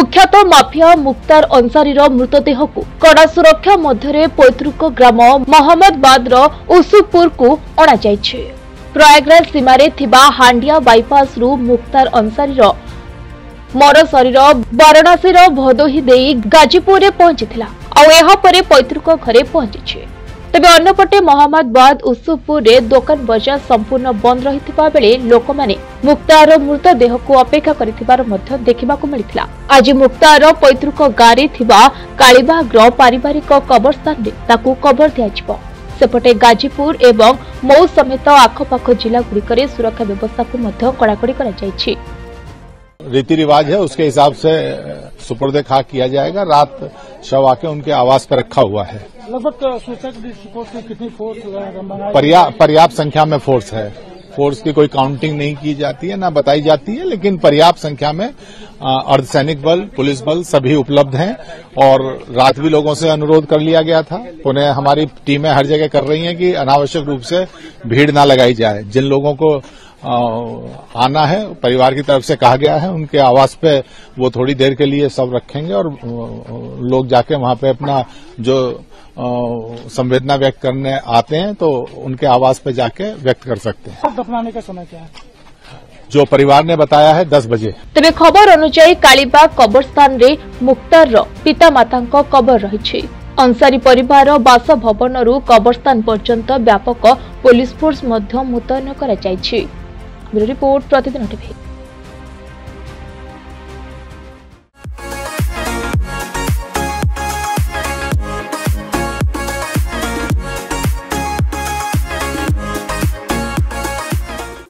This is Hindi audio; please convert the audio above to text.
कुख्यात माफिया मुख्तार अंसारी मृतदेह को कड़ा सुरक्षा मध्य पैतृक ग्राम महम्मदाबाद उसुपुर को अणा जाइछे। प्रयागराज सीमारे थिबा हांडिया बाईपास रु मुख्तार अंसारी मर शरीर वाराणसी भदोही देई गाजीपुर में पहुंची आउ पैतृक घरे पहुंची। तबे अन्यपटे महम्मदाबाद उसुपुर रे दोकान बजार संपूर्ण बंद रही लोक मैंने मुक्तार मृतदेह को अपेक्षा कर देखा मिलता। आज मुक्तार पैतृक गाँव कालीबाग्र पारिवारिक कबरस्थान में कबर दिया। सेपटे गाजीपुर एवं मऊ समेत आखपाख जिला गुड़िकरे सुरक्षा व्यवस्था को कड़ाकड़ी रीति रिवाज है, उसके हिसाब से सुपुर्दे खाक किया जाएगा। रात शव आके उनके आवास पर रखा हुआ है। पर्याप्त संख्या में फोर्स है। फोर्स की कोई काउंटिंग नहीं की जाती है, ना बताई जाती है, लेकिन पर्याप्त संख्या में अर्धसैनिक बल, पुलिस बल सभी उपलब्ध हैं। और रात भी लोगों से अनुरोध कर लिया गया था। उन्हें हमारी टीमें हर जगह कर रही हैं कि अनावश्यक रूप से भीड़ ना लगाई जाए। जिन लोगों को आना है, परिवार की तरफ से कहा गया है, उनके आवास पे वो थोड़ी देर के लिए सब रखेंगे और लोग जाके वहां पे अपना जो संवेदना व्यक्त करने आते हैं तो उनके आवास पे जाके व्यक्त कर सकते हैं। दफनाने का समय क्या है जो परिवार ने बताया है 10 बजे। तेरे खबर अनुसार कालीबाग कबरस्थान रे मुक्तार पिता माता कबर रही। अंसारी परिवार बासभवन रु कबरस्थान पर्यंत व्यापक पुलिस फोर्स मुतयन कर। ब्यूरो रिपोर्ट प्रतिदिन टीवी।